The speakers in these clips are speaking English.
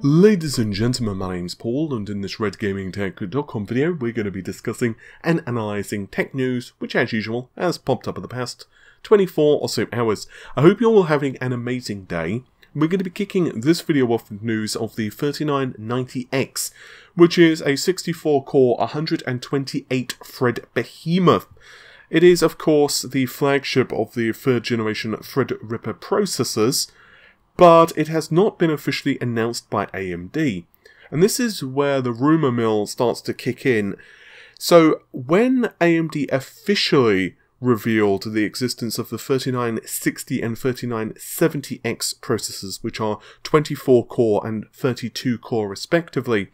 Ladies and gentlemen, my name's Paul, and in this RedGamingTech.com video we're going to be discussing and analysing tech news which, as usual, has popped up in the past 24 or so hours. I hope you're all having an amazing day. We're going to be kicking this video off with news of the 3990X, which is a 64-core, 128-thread behemoth. It is, of course, the flagship of the 3rd generation Threadripper processors, but it has not been officially announced by AMD. And this is where the rumour mill starts to kick in. So when AMD officially revealed the existence of the 3960 and 3970X processors, which are 24-core and 32-core respectively,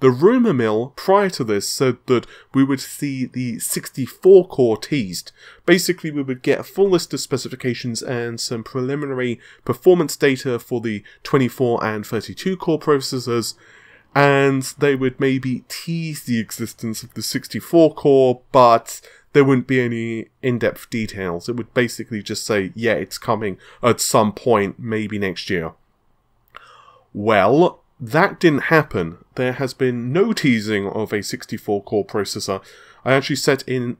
the rumour mill prior to this said that we would see the 64-core teased. Basically, we would get a full list of specifications and some preliminary performance data for the 24 and 32-core processors, and they would maybe tease the existence of the 64-core, but there wouldn't be any in-depth details. It would basically just say, yeah, it's coming at some point, maybe next year. Well, that didn't happen. There has been no teasing of a 64-core processor. I actually sat in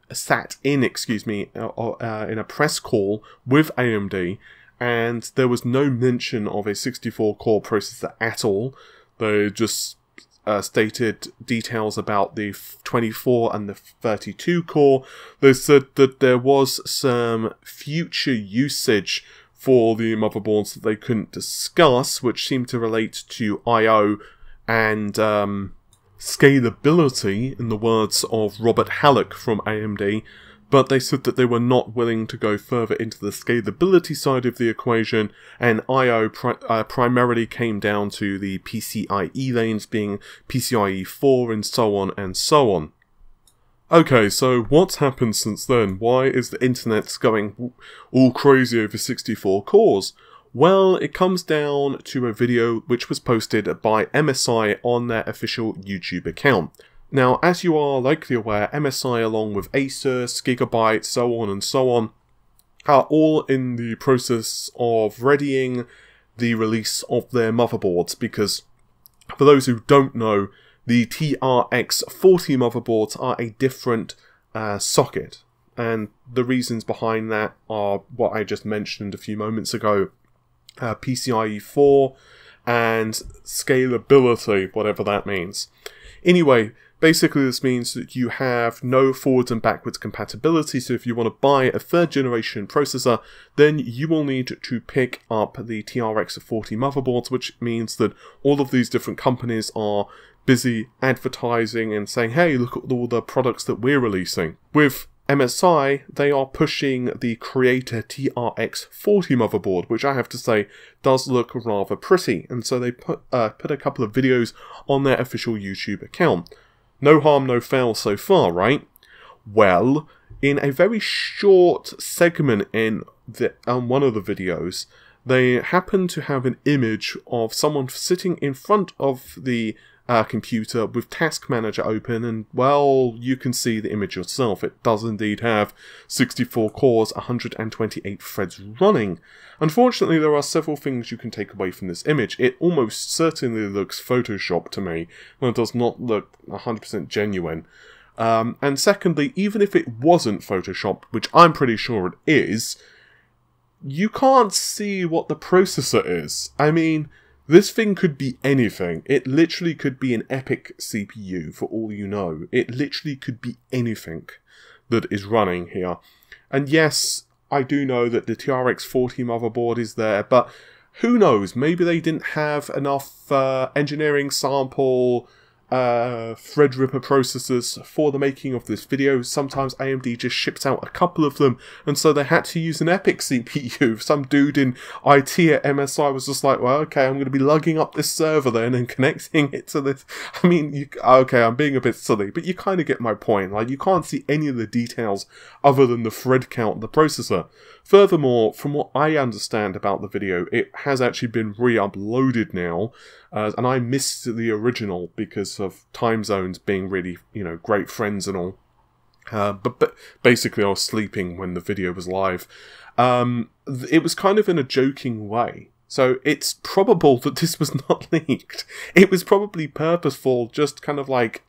a press call with AMD, and there was no mention of a 64-core processor at all. They just stated details about the 24 and the 32-core. They said that there was some future usage for the motherboards that they couldn't discuss, which seemed to relate to I/O and scalability, in the words of Robert Hallock from AMD, but they said that they were not willing to go further into the scalability side of the equation, and I/O primarily came down to the PCIe lanes being PCIe 4 and so on and so on. Okay, so what's happened since then? Why is the internet going all crazy over 64 cores? Well, it comes down to a video which was posted by MSI on their official YouTube account. Now, as you are likely aware, MSI, along with Asus, Gigabyte, so on, are all in the process of readying the release of their motherboards, because, for those who don't know, the TRX80 motherboards are a different socket, and the reasons behind that are what I just mentioned a few moments ago, PCIe 4 and scalability, whatever that means. Anyway, basically this means that you have no forwards and backwards compatibility, so if you want to buy a 3rd generation processor, then you will need to pick up the TRX80 motherboards, which means that all of these different companies are busy advertising and saying, hey, look at all the products that we're releasing. With MSI, they are pushing the Creator TRX40 motherboard, which I have to say does look rather pretty, and so they put a couple of videos on their official YouTube account. No harm, no foul so far, right? Well, in a very short segment in one of the videos, they happen to have an image of someone sitting in front of the computer with Task Manager open, and well, you can see the image yourself. It does indeed have 64 cores, 128 threads running. Unfortunately, there are several things you can take away from this image. It almost certainly looks photoshopped to me, and it does not look 100% genuine. And secondly, even if it wasn't photoshopped, which I'm pretty sure it is, you can't see what the processor is. I mean, this thing could be anything. It literally could be an epic CPU, for all you know. It literally could be anything that is running here. And yes, I do know that the TRX40 motherboard is there, but who knows? Maybe they didn't have enough engineering sample Threadripper processors for the making of this video. Sometimes AMD just ships out a couple of them, and so they had to use an epic CPU. Some dude in IT at MSI was just like, well, okay, I'm going to be lugging up this server then and connecting it to this. I mean, okay, I'm being a bit silly, but you kind of get my point. Like, you can't see any of the details other than the thread count of the processor. Furthermore, from what I understand about the video, it has actually been re-uploaded now, and I missed the original because of time zones being really, you know, great friends and all. But basically I was sleeping when the video was live. It was kind of in a joking way. So it's probable that this was not leaked. It was probably purposeful, just kind of like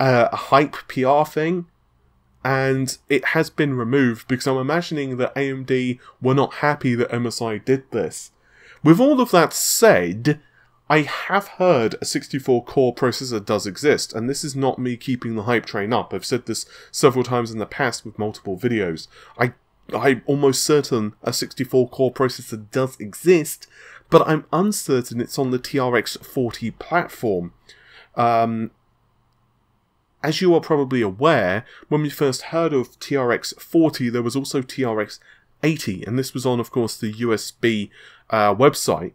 a hype PR thing. And it has been removed because I'm imagining that AMD were not happy that MSI did this. With all of that said, I have heard a 64-core processor does exist, and this is not me keeping the hype train up. I've said this several times in the past with multiple videos. I'm almost certain a 64-core processor does exist, but I'm uncertain it's on the TRX-80 platform. As you are probably aware, when we first heard of TRX-80, there was also TRX-80, and this was on, of course, the USB website.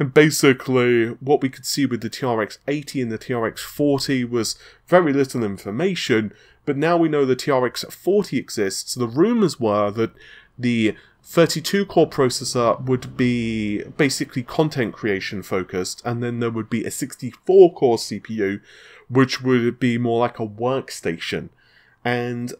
And basically, what we could see with the TRX-80 and the TRX-40 was very little information, but now we know the TRX-40 exists. The rumours were that the 32-core processor would be basically content creation focused, and then there would be a 64-core CPU, which would be more like a workstation. And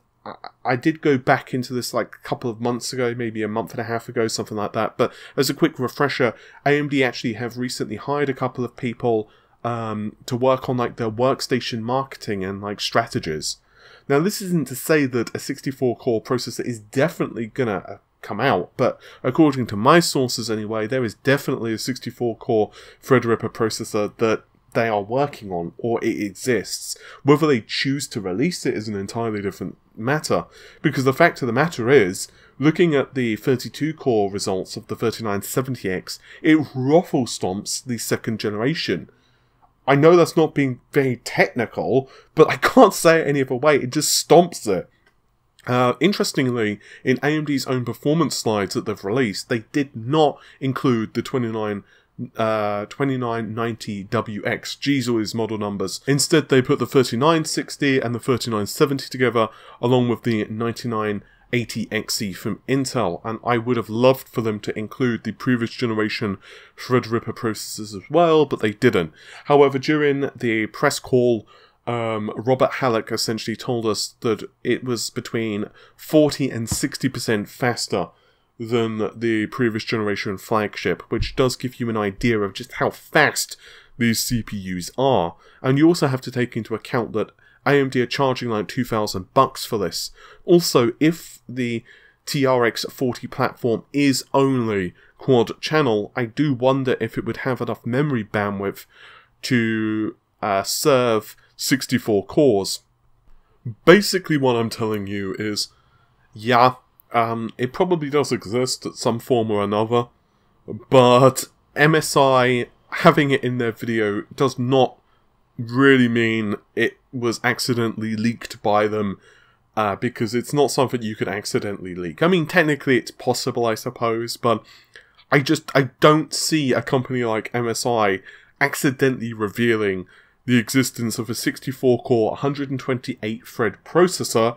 I did go back into this like a couple of months ago, maybe a month and a half ago, something like that. But as a quick refresher, AMD actually have recently hired a couple of people to work on like their workstation marketing and like strategies. Now, this isn't to say that a 64-core processor is definitely gonna come out, but according to my sources anyway, there is definitely a 64-core Threadripper processor that they are working on, or it exists. Whether they choose to release it is an entirely different matter, because the fact of the matter is, looking at the 32-core results of the 3970X, it ruffle stomps the second generation. I know that's not being very technical, but I can't say it any other way, it just stomps it. Interestingly, in AMD's own performance slides that they've released, they did not include the 2990WX. Geez, all these model numbers. Instead, they put the 3960 and the 3970 together, along with the 9980XE from Intel, and I would have loved for them to include the previous generation Threadripper processors as well, but they didn't. However, during the press call, Robert Hallock essentially told us that it was between 40 and 60% faster than the previous generation flagship, which does give you an idea of just how fast these CPUs are. And you also have to take into account that AMD are charging like $2,000 for this. Also, if the TRX-40 platform is only quad channel, I do wonder if it would have enough memory bandwidth to serve 64 cores. Basically, what I'm telling you is, yeah, it probably does exist at some form or another, but MSI having it in their video does not really mean it was accidentally leaked by them, because it's not something you could accidentally leak. I mean, technically it's possible, I suppose, but I don't see a company like MSI accidentally revealing the existence of a 64-core, 128-thread processor,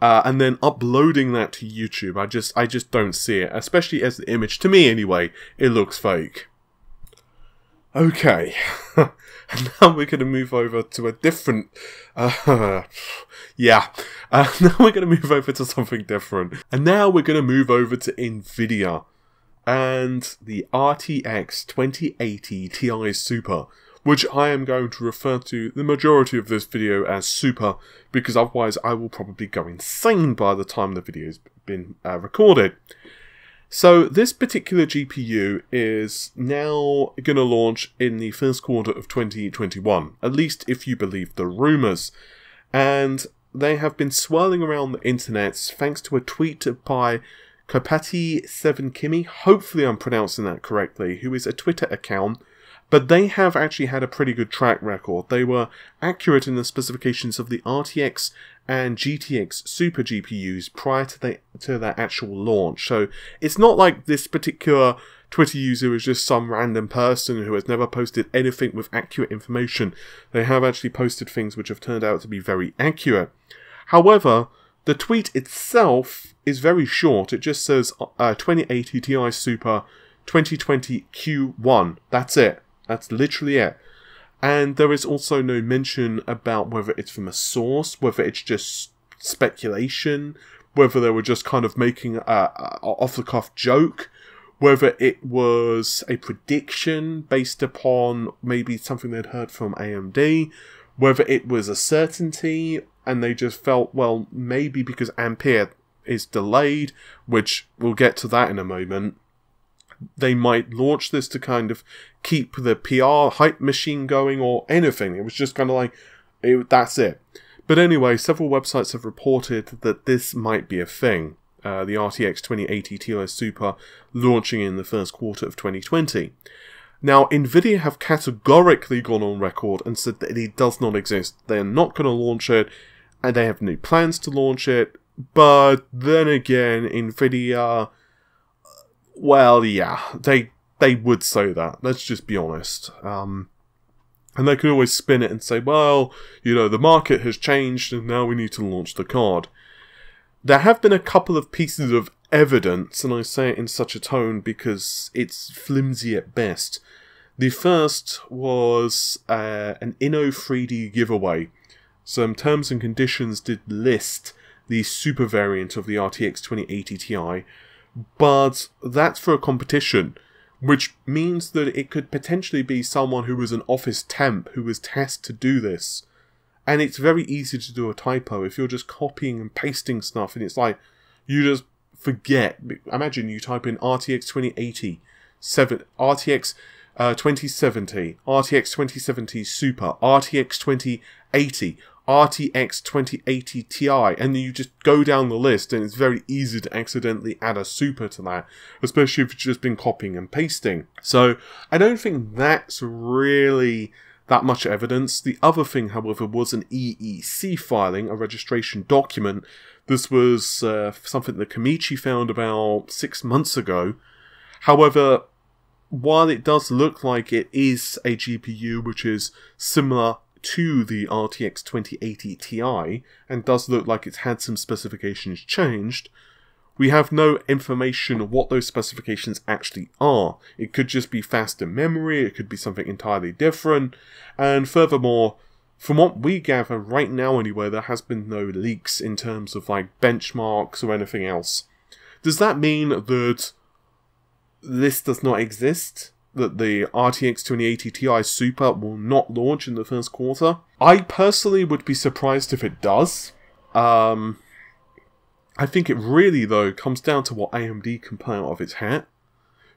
and then uploading that to YouTube. I just don't see it, especially as the image, to me anyway, it looks fake. Okay, and now we're going to move over to a different, now we're going to move over to something different. And now we're going to move over to NVIDIA, and the RTX 2080 Ti Super, which I am going to refer to the majority of this video as Super, because otherwise I will probably go insane by the time the video's been recorded. So this particular GPU is now going to launch in the first quarter of 2021, at least if you believe the rumours. And they have been swirling around the internet thanks to a tweet by Kapati7Kimi, hopefully I'm pronouncing that correctly, who is a Twitter account. But they have actually had a pretty good track record. They were accurate in the specifications of the RTX and GTX Super GPUs prior to their actual launch. So it's not like this particular Twitter user is just some random person who has never posted anything with accurate information. They have actually posted things which have turned out to be very accurate. However, the tweet itself is very short. It just says 2080 Ti Super 2020 Q1. That's it. That's literally it. And there is also no mention about whether it's from a source, whether it's just speculation, whether they were just kind of making a off-the-cuff joke, whether it was a prediction based upon maybe something they'd heard from AMD, whether it was a certainty, and they just felt, well, maybe because Ampere is delayed, which we'll get to that in a moment, they might launch this to kind of keep the PR hype machine going or anything. It was just kind of like, that's it. But anyway, several websites have reported that this might be a thing. The RTX 2080 Ti Super launching in the first quarter of 2020. Now, NVIDIA have categorically gone on record and said that it does not exist. They're not going to launch it, and they have no plans to launch it. But then again, NVIDIA... well, yeah, they would say that. Let's just be honest. And they can always spin it and say, well, you know, the market has changed and now we need to launch the card. There have been a couple of pieces of evidence, and I say it in such a tone because it's flimsy at best. The first was an Inno 3D giveaway. Some terms and conditions did list the super variant of the RTX 2080 Ti, but that's for a competition, which means that it could potentially be someone who was an office temp who was tasked to do this. And it's very easy to do a typo if you're just copying and pasting stuff, and it's like, you just forget. Imagine you type in RTX 2080, RTX 2070, RTX 2070 Super, RTX 2080, RTX 2080 Ti, and then you just go down the list, and it's very easy to accidentally add a super to that, especially if you've just been copying and pasting. So I don't think that's really that much evidence. The other thing, however, was an EEC filing, a registration document. This was something that Kamichi found about 6 months ago. However, while it does look like it is a GPU which is similar to the RTX 2080 Ti, and does look like it's had some specifications changed, we have no information of what those specifications actually are. It could just be faster memory, it could be something entirely different, and furthermore, from what we gather right now anyway, there has been no leaks in terms of like benchmarks or anything else. Does that mean that this does not exist? That the RTX 2080 Ti Super will not launch in the first quarter? I personally would be surprised if it does. I think it really, though, comes down to what AMD can pull out of its hat.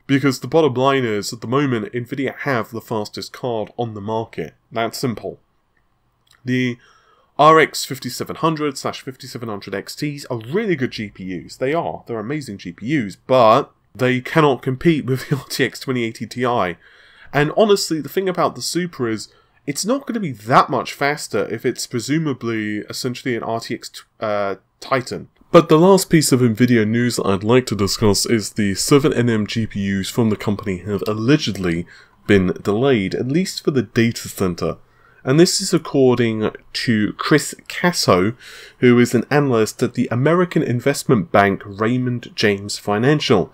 Because the bottom line is, at the moment, NVIDIA have the fastest card on the market. That's simple. The RX 5700/5700 XTs are really good GPUs. They are. They're amazing GPUs, but they cannot compete with the RTX 2080 Ti. And honestly, the thing about the Super is, it's not going to be that much faster if it's presumably, essentially, an RTX Titan. But the last piece of NVIDIA news that I'd like to discuss is the 7nm GPUs from the company have allegedly been delayed, at least for the data center. And this is according to Chris Casso, who is an analyst at the American investment bank Raymond James Financial.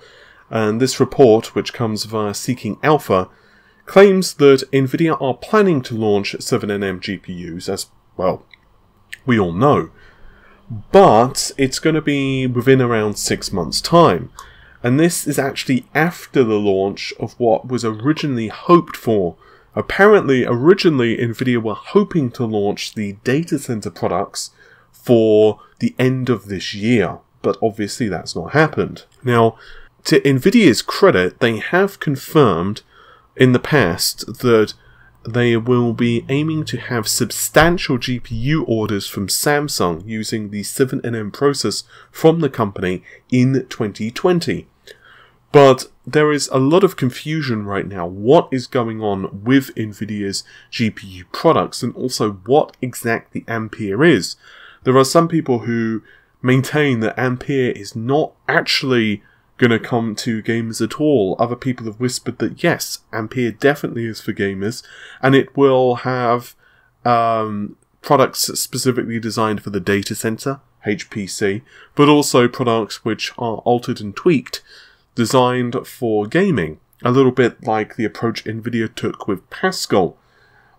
And this report, which comes via Seeking Alpha, claims that NVIDIA are planning to launch 7nm GPUs, as, well, we all know. But it's going to be within around 6 months' time. And this is actually after the launch of what was originally hoped for. Apparently, originally, NVIDIA were hoping to launch the data center products for the end of this year. But obviously, that's not happened. Now, to NVIDIA's credit, they have confirmed in the past that they will be aiming to have substantial GPU orders from Samsung using the 7nm process from the company in 2020. But there is a lot of confusion right now. What is going on with NVIDIA's GPU products, and also what exactly Ampere is? There are some people who maintain that Ampere is not actually going to come to gamers at all. Other people have whispered that yes, Ampere definitely is for gamers, and it will have products specifically designed for the data center, HPC, but also products which are altered and tweaked, designed for gaming. A little bit like the approach NVIDIA took with Pascal.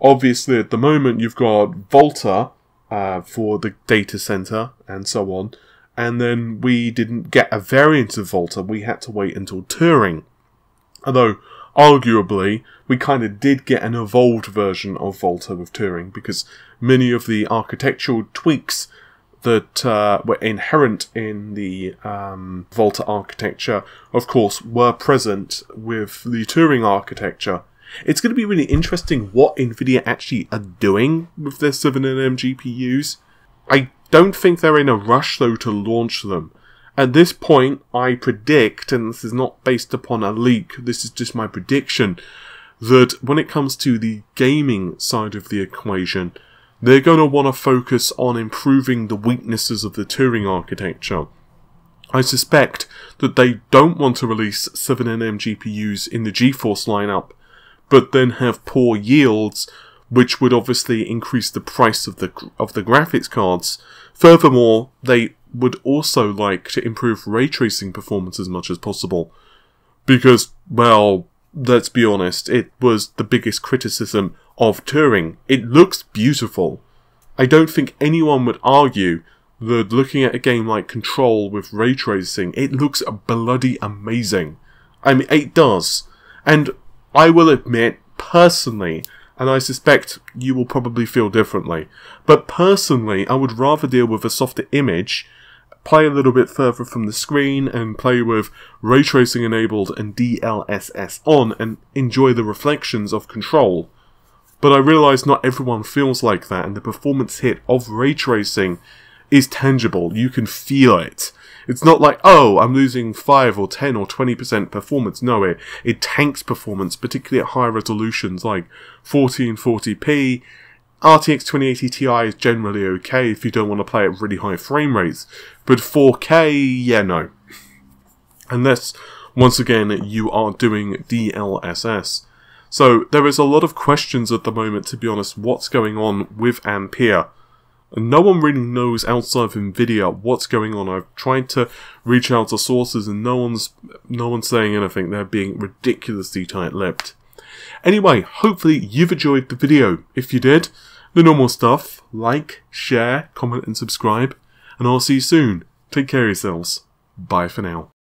Obviously, at the moment, you've got Volta for the data center, and so on. And then we didn't get a variant of Volta, we had to wait until Turing. Although, arguably, we kind of did get an evolved version of Volta with Turing, because many of the architectural tweaks that were inherent in the Volta architecture, of course, were present with the Turing architecture. It's going to be really interesting what NVIDIA actually are doing with their 7nm GPUs. I don't think they're in a rush, though, to launch them. At this point, I predict, and this is not based upon a leak, this is just my prediction, that when it comes to the gaming side of the equation, they're going to want to focus on improving the weaknesses of the Turing architecture. I suspect that they don't want to release 7nm GPUs in the GeForce lineup, but then have poor yields, which would obviously increase the price of the graphics cards. Furthermore, they would also like to improve ray tracing performance as much as possible, because, well, let's be honest, it was the biggest criticism of Turing. It looks beautiful. I don't think anyone would argue that looking at a game like Control with ray tracing, it looks bloody amazing. I mean, it does. And I will admit, personally, and I suspect you will probably feel differently, but personally, I would rather deal with a softer image, play a little bit further from the screen, and play with ray tracing enabled and DLSS on, and enjoy the reflections of Control. But I realise not everyone feels like that, and the performance hit of ray tracing is tangible. You can feel it. It's not like, oh, I'm losing 5 or 10 or 20% performance. No, it tanks performance, particularly at high resolutions like 1440p. RTX 2080 Ti is generally okay if you don't want to play at really high frame rates. But 4K, yeah, no. Unless, once again, you are doing DLSS. So, there is a lot of questions at the moment, to be honest, what's going on with Ampere. No one really knows outside of NVIDIA what's going on. I've tried to reach out to sources and no one's saying anything. They're being ridiculously tight-lipped. Anyway, hopefully you've enjoyed the video. If you did, the normal stuff. Like, share, comment and subscribe. And I'll see you soon. Take care of yourselves. Bye for now.